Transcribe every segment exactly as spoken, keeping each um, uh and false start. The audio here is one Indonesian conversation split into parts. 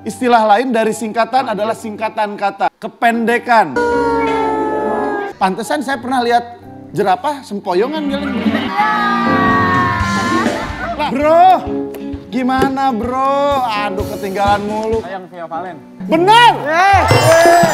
Istilah lain dari singkatan adalah singkatan kata, kependekan. Pantesan saya pernah lihat jerapah sempoyongan jalan begini. Bro, gimana bro? Aduh, ketinggalan mulu. Sayang Via Valen. Benar! Yeah. Yeah.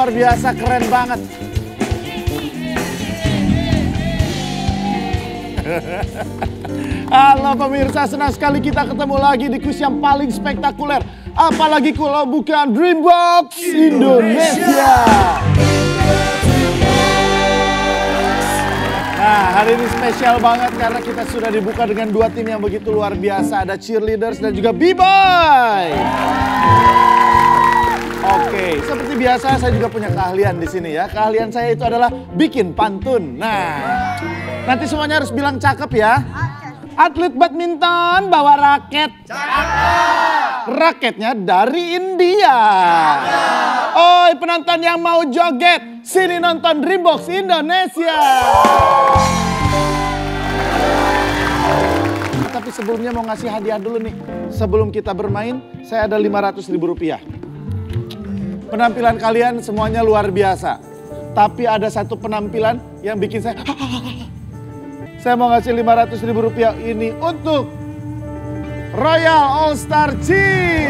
Luar biasa, keren banget. Halo pemirsa, senang sekali kita ketemu lagi di kuis yang paling spektakuler. Apalagi kalau bukan Dreambox Indonesia. Nah, hari ini spesial banget karena kita sudah dibuka dengan dua tim yang begitu luar biasa. Ada cheerleaders dan juga b-boy. Oke, okay. Seperti biasa saya juga punya keahlian di sini ya. Keahlian saya itu adalah bikin pantun. Nah, nanti semuanya harus bilang cakep ya. Atlet badminton bawa raket. Cakep. Raketnya dari India. Cakep. Oi, penonton yang mau joget, sini nonton Dreambox Indonesia. Tapi sebelumnya mau ngasih hadiah dulu nih. Sebelum kita bermain, saya ada lima ratus ribu rupiah. Penampilan kalian semuanya luar biasa. Tapi ada satu penampilan yang bikin saya... Saya mau ngasih lima ratus ribu rupiah ini untuk Royal All Star Cheer.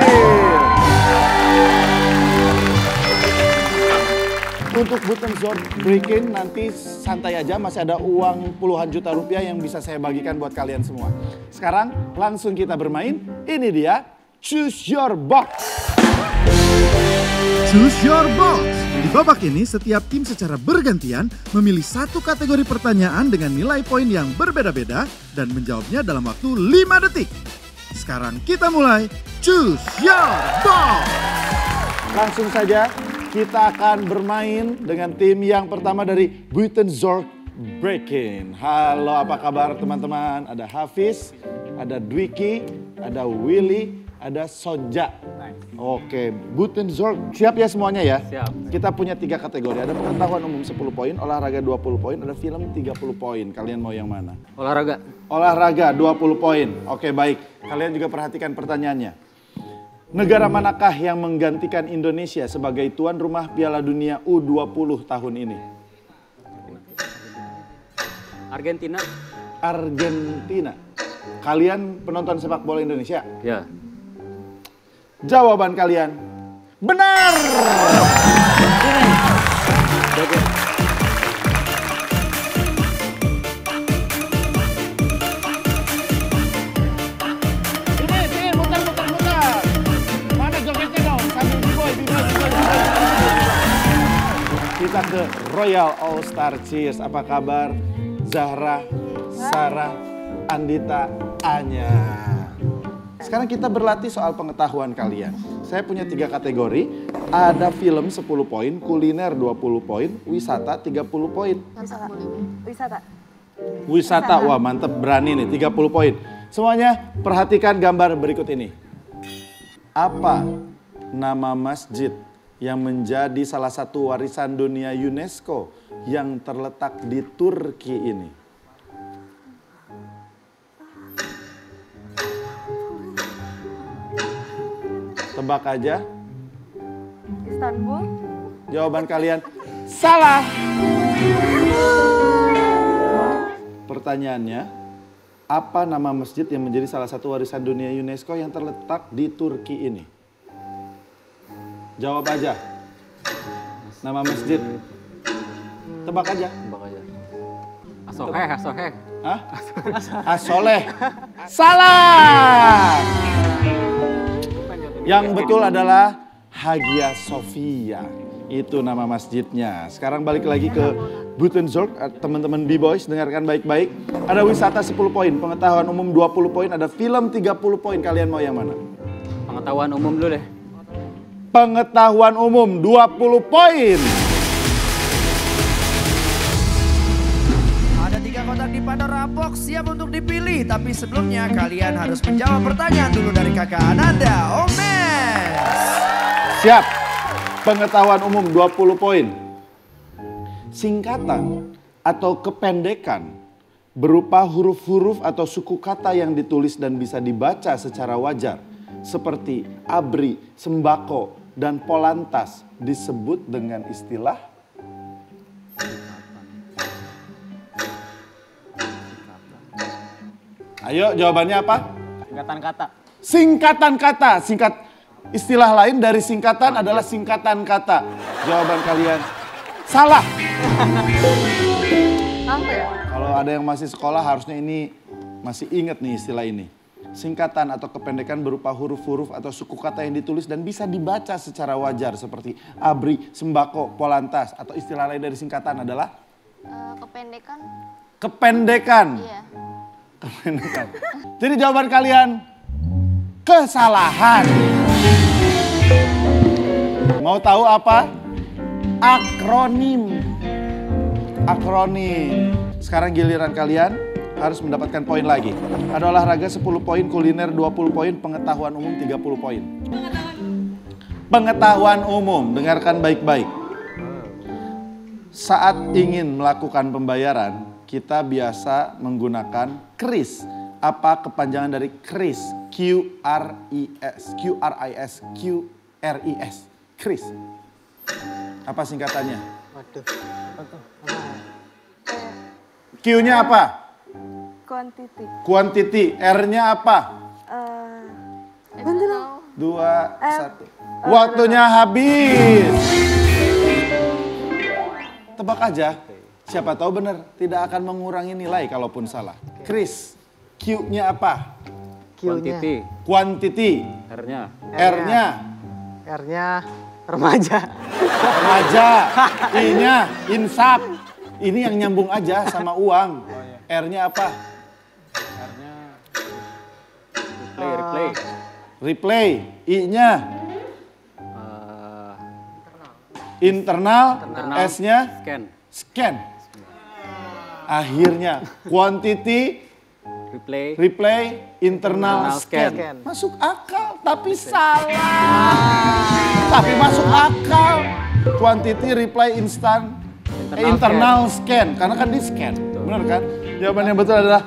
Untuk Button Zone Breaking nanti santai aja, masih ada uang puluhan juta rupiah yang bisa saya bagikan buat kalian semua. Sekarang langsung kita bermain. Ini dia Choose Your Box. Choose Your Box. Di babak ini, setiap tim secara bergantian memilih satu kategori pertanyaan dengan nilai poin yang berbeda-beda dan menjawabnya dalam waktu lima detik. Sekarang kita mulai Choose Your Box. Langsung saja kita akan bermain dengan tim yang pertama dari Witten Zorg Breaking. Halo, apa kabar teman-teman? Ada Hafiz, ada Dwiki, ada Willy, ada Sonja. Oke, Buttonzorg. Siap ya semuanya ya? Siap. Kita punya tiga kategori. Ada pengetahuan umum sepuluh poin, olahraga dua puluh poin, ada film tiga puluh poin. Kalian mau yang mana? Olahraga. Olahraga dua puluh poin. Oke, baik. Kalian juga perhatikan pertanyaannya. Negara manakah yang menggantikan Indonesia sebagai tuan rumah Piala Dunia U dua puluh tahun ini? Argentina. Argentina. Kalian penonton sepak bola Indonesia? Ya. Jawaban kalian benar. Kita ke Royal All Star Cheer. Apa kabar Zahra, Sarah, Andita, Anya? Sekarang kita berlatih soal pengetahuan kalian. Saya punya tiga kategori. Ada film sepuluh poin, kuliner dua puluh poin, wisata tiga puluh poin. Wisata. Wisata. Wisata. Wah, mantep, berani nih, tiga puluh poin. Semuanya perhatikan gambar berikut ini. Apa nama masjid yang menjadi salah satu warisan dunia UNESCO yang terletak di Turki ini? Tebak aja. Istanbul. Jawaban kalian salah. Pertanyaannya, apa nama masjid yang menjadi salah satu warisan dunia UNESCO yang terletak di Turki ini? Jawab aja. Nama masjid. Tebak aja. Tebak aja. As-Soleh, As-Soleh. Hah? As-Soleh. Salah. Yang betul adalah Hagia Sophia. Itu nama masjidnya. Sekarang balik lagi ke Buttonzorg. Teman-teman B-Boys dengarkan baik-baik. Ada wisata sepuluh poin, pengetahuan umum dua puluh poin, ada film tiga puluh poin. Kalian mau yang mana? Pengetahuan umum dulu deh. Pengetahuan umum dua puluh poin. Ada tiga kotak di Pandora Box siap untuk dipilih. Tapi sebelumnya kalian harus menjawab pertanyaan dulu dari kakak Ananda, Omes. Siap. Pengetahuan umum dua puluh poin. Singkatan atau kependekan berupa huruf-huruf atau suku kata yang ditulis dan bisa dibaca secara wajar, seperti ABRI, Sembako, dan Polantas, disebut dengan istilah singkatan. Ayo, jawabannya apa? Singkatan kata. Singkatan kata. Singkat istilah lain dari singkatan oh, adalah singkatan kata. Jawaban kalian salah. Kalau ada yang masih sekolah harusnya ini masih ingat nih istilah ini. Singkatan atau kependekan berupa huruf-huruf atau suku kata yang ditulis dan bisa dibaca secara wajar, seperti ABRI, Sembako, Polantas, atau istilah lain dari singkatan adalah uh, kependekan. Kependekan. Iya. Kependekan. Jadi jawaban kalian kesalahan. Mau tahu apa? Akronim. Akronim. Sekarang giliran kalian harus mendapatkan poin lagi. Ada olahraga sepuluh poin, kuliner dua puluh poin, pengetahuan umum tiga puluh poin. Pengetahuan. Pengetahuan umum, dengarkan baik-baik. Saat ingin melakukan pembayaran, kita biasa menggunakan QRIS. Apa kepanjangan dari QRIS? Q R I S. Q R I S. Q R I S. QRIS. Apa singkatannya? Waduh. Q-nya apa? Quantity. Quantity. R-nya apa? Uh, Dua, uh, satu. Uh, Waktunya uh, habis. Tebak aja. Siapa tahu benar. Tidak akan mengurangi nilai kalaupun salah. Chris, Q-nya apa? Quantity. Quantity. R-nya. R-nya. R-nya remaja. Remaja. I-nya insaf. Ini yang nyambung aja sama uang. R-nya apa? Replay, replay. I-nya uh, internal, internal. S-nya scan. Scan. Akhirnya quantity, replay, replay, internal, internal scan. scan. Masuk akal. tapi salah. Tapi masuk akal. Quantity reply instant internal, eh, internal scan. scan. Karena kan di scan, bener kan? Jawaban yang betul adalah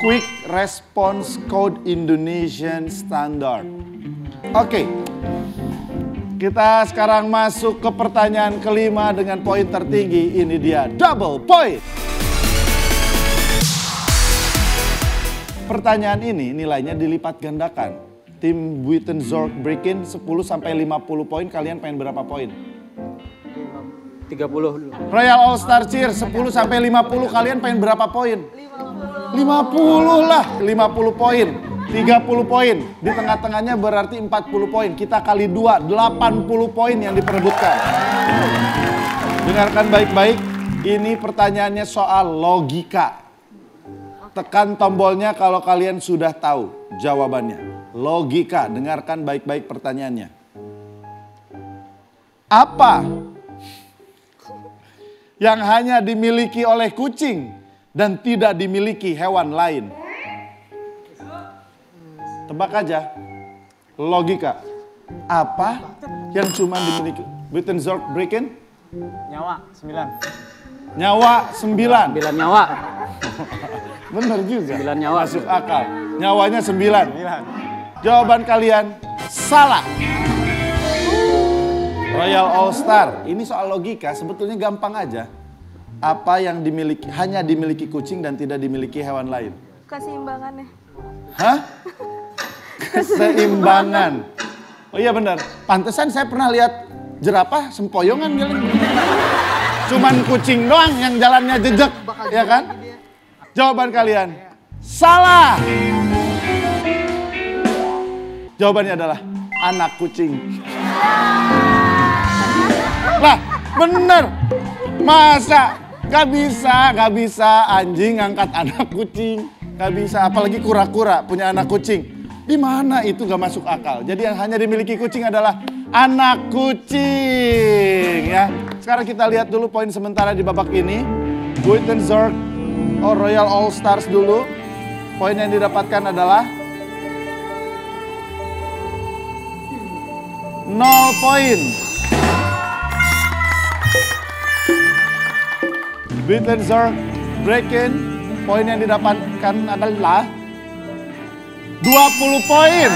Quick Response Code Indonesian Standard. Oke. Okay. Kita sekarang masuk ke pertanyaan kelima dengan poin tertinggi. Ini dia, double point. Pertanyaan ini nilainya dilipat gandakan. Tim Witten Zorg Breaking sepuluh sampai lima puluh poin, kalian pengen berapa poin? tiga puluh dulu. Royal All Star Cheer sepuluh sampai lima puluh, kalian pengen berapa poin? lima puluh lah, lima puluh poin. tiga puluh poin, di tengah-tengahnya berarti empat puluh poin. Kita kali dua, delapan puluh poin yang diperebutkan. Dengarkan baik-baik, ini pertanyaannya soal logika. Tekan tombolnya kalau kalian sudah tahu jawabannya. Logika, dengarkan baik-baik pertanyaannya. Apa yang hanya dimiliki oleh kucing dan tidak dimiliki hewan lain? Tebak aja, logika. Apa yang cuma dimiliki? Button Zorg Breaking? Nyawa, sembilan. Nyawa, sembilan. Sembilan nyawa. Benar juga. Sembilan nyawa. Masuk akal. Nyawanya sembilan. Sembilan. Jawaban kalian salah. Royal All Star. Ini soal logika, sebetulnya gampang aja. Apa yang dimiliki, hanya dimiliki kucing dan tidak dimiliki hewan lain? Keseimbangannya. Hah? Keseimbangan. Oh iya benar. Pantesan saya pernah lihat jerapah sempoyongan jalan. Cuman kucing doang yang jalannya jejak, ya kan? Jawaban kalian salah. Jawabannya adalah anak kucing. Lah, bener. Masa gak bisa, gak bisa anjing angkat anak kucing. Gak bisa, apalagi kura-kura punya anak kucing. Di mana itu gak masuk akal. Jadi yang hanya dimiliki kucing adalah anak kucing, ya. Sekarang kita lihat dulu poin sementara di babak ini. Witten Zorg, oh Royal All Stars dulu. Poin yang didapatkan adalah nol poin. Witten Zorg Breaking, poin yang didapatkan adalah dua puluh poin.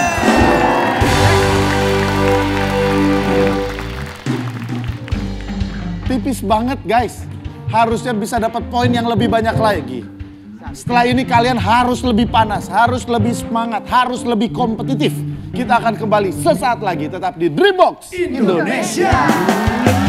Tipis banget guys. Harusnya bisa dapat poin yang lebih banyak lagi. Setelah ini kalian harus lebih panas, harus lebih semangat, harus lebih kompetitif. Kita akan kembali sesaat lagi tetap di Dreambox Indonesia.